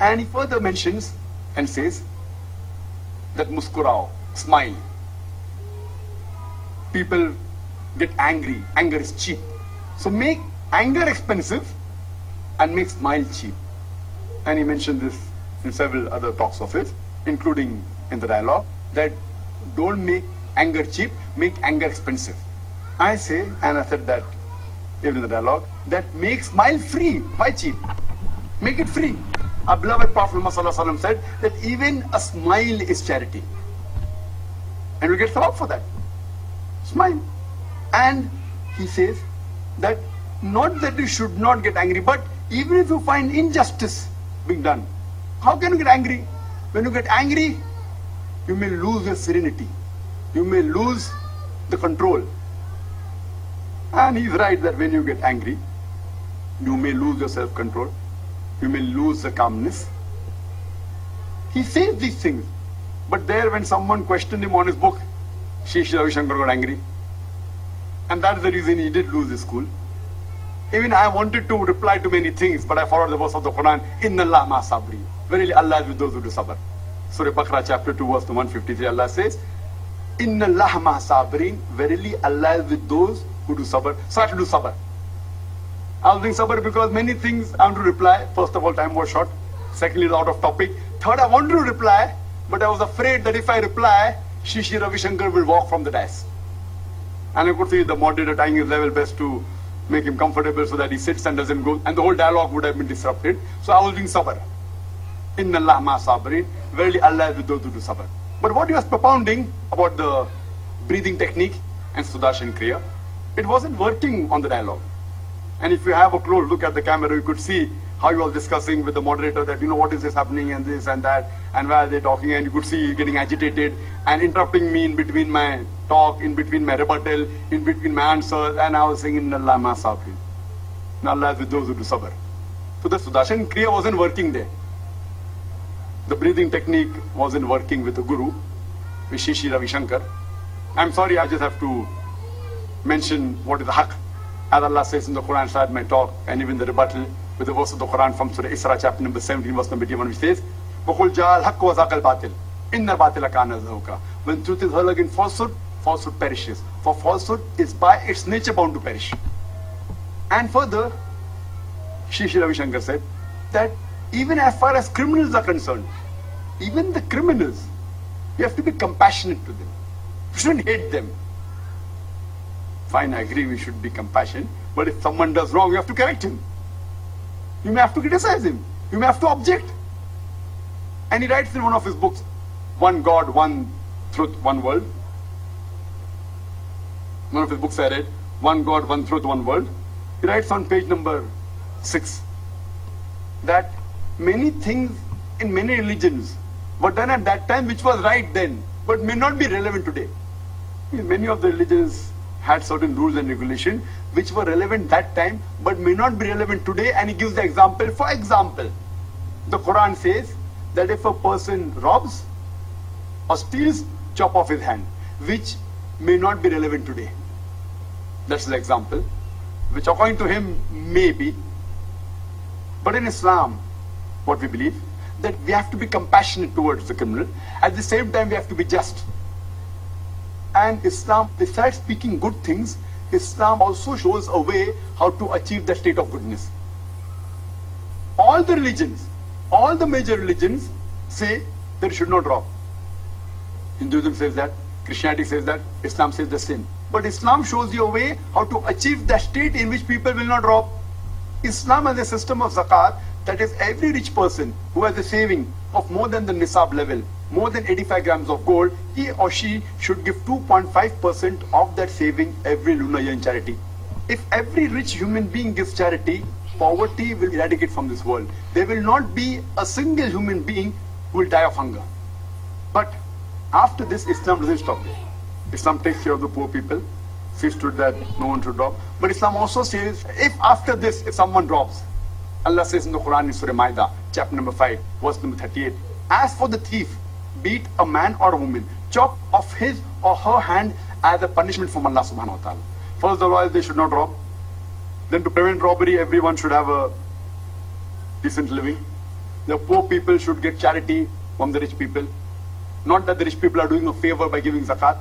And he further mentions and says that muskurao, smile. People get angry. Anger is cheap. So make anger expensive and make smile cheap. And he mentioned this in several other talks of it, including in the dialogue, that don't make anger cheap, make anger expensive. I say, and I said that even in the dialogue, that make smile free. Why cheap? Make it free. Our beloved Prophet Muhammad said that even a smile is charity. And we get thought for that. Smile. And he says that not that you should not get angry, but even if you find injustice being done, how can you get angry? When you get angry, you may lose your serenity. You may lose the control. And he's right that when you get angry, you may lose your self-control. You may lose the calmness. He says these things. But there when someone questioned him on his book, Sri Sri Ravi Shankar got angry. And that is the reason he did lose his school. Even I wanted to reply to many things, but I followed the verse of the Quran, Inna Allah ma sabri. Verily Allah is with those who do sabr. Surah Baqarah chapter 2 verse 153, Allah says, Inna Allah ma sabri. Verily Allah is with those who do sabr. So I had to do sabr. I was doing sabr because many things I want to reply. First of all, time was short. Secondly, it was out of topic. Third, I wanted to reply, but I was afraid that if I reply, Sri Sri Ravi Shankar will walk from the dais. And I could see the moderator tying his level best to make him comfortable so that he sits and doesn't go, and the whole dialogue would have been disrupted. So I was doing sabr. Inna Allah ma sabirin. Verily Allah is with those who do sabr. But what he was propounding about the breathing technique and Sudarshan Kriya, it wasn't working on the dialogue. And if you have a close look at the camera, you could see how you were discussing with the moderator that, you know, what is this happening and this and that, and why are they talking, and you could see getting agitated and interrupting me in between my talk, in between my rebuttal, in between my answers, and I was saying, Inna Allah ma sabri. Allah is with those who do sabr. So the Sudarshan Kriya wasn't working there. The breathing technique wasn't working with the Guru, with Sri Sri Ravi Shankar. I'm sorry, I just have to mention what is the haqq. As Allah says in the Quran, inside my talk and even the rebuttal with the verse of the Quran from Surah Isra chapter number 17 verse number 21, which says, وَقُلْ جَاءَ الْحَقُّ وَزَاقَ الْبَاطِلِ إِنَّ الْبَاطِلَ كَانَ زَهُوقًا. When truth is hurled against falsehood, falsehood perishes. For falsehood is by its nature bound to perish. And further, Sri Sri Ravi Shankar said that even as far as criminals are concerned, even the criminals, you have to be compassionate to them. You shouldn't hate them. Fine, I agree, we should be compassionate. But if someone does wrong, you have to correct him. You may have to criticize him. You may have to object. And he writes in one of his books, One God, One Truth, One World. One of his books I read, One God, One Truth, One World. He writes on page number 6 that many things in many religions were done at that time which was right then, but may not be relevant today. In many of the religions had certain rules and regulation which were relevant that time but may not be relevant today, and he gives the example. For example, the Quran says that if a person robs or steals, chop off his hand, which may not be relevant today. That's the example, which according to him may be. But in Islam, what we believe, that we have to be compassionate towards the criminal. At the same time, we have to be just. And Islam, besides speaking good things, Islam also shows a way how to achieve the state of goodness. All the religions, all the major religions say that you should not rob. Hinduism says that, Christianity says that, Islam says the same. But Islam shows you a way how to achieve the state in which people will not rob. Islam has a system of zakat, that is, every rich person who has a saving of more than the nisab level, more than 85 grams of gold, he or she should give 2.5% of that saving every lunar year in charity. If every rich human being gives charity, poverty will eradicate from this world. There will not be a single human being who will die of hunger. But after this, Islam doesn't stop there. Islam takes care of the poor people, sees to that no one should rob. But Islam also says, if after this, if someone robs, Allah says in the Quran in Surah Maidah, chapter number 5, verse number 38, as for the thief, be it a man or a woman, chop off his or her hand as a punishment from Allah subhanahu wa ta'ala. First of all, they should not rob. Then to prevent robbery, everyone should have a decent living. The poor people should get charity from the rich people. Not that the rich people are doing a favor by giving zakat.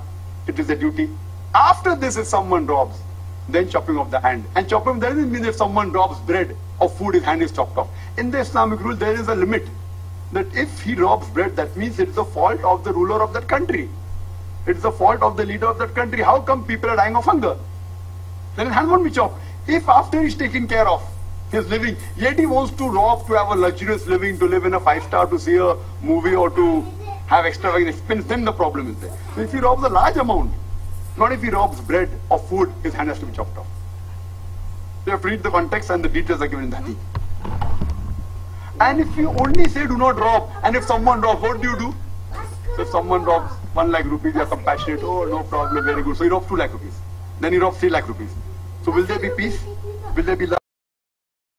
It is a duty. After this, if someone robs, then chopping off the hand. And chopping off the hand doesn't mean if someone robs bread or food, his hand is chopped off. In the Islamic rule, there is a limit. That if he robs bread, that means it is the fault of the ruler of that country. It is the fault of the leader of that country. How come people are dying of hunger? Then his hand won't be chopped. If after he is taken care of, his living, yet he wants to rob to have a luxurious living, to live in a five-star, to see a movie or to have extravagant expense, then the problem is there. So if he robs a large amount, not if he robs bread or food, his hand has to be chopped off. You have to read the context and the details are given in the hadith. And if you only say do not rob, and if someone robs, what do you do? So if someone robs 1 lakh rupees, you are compassionate, oh no problem, very good. So he robs 2 lakh rupees. Then he robs 3 lakh rupees. So will there be peace? Will there be love?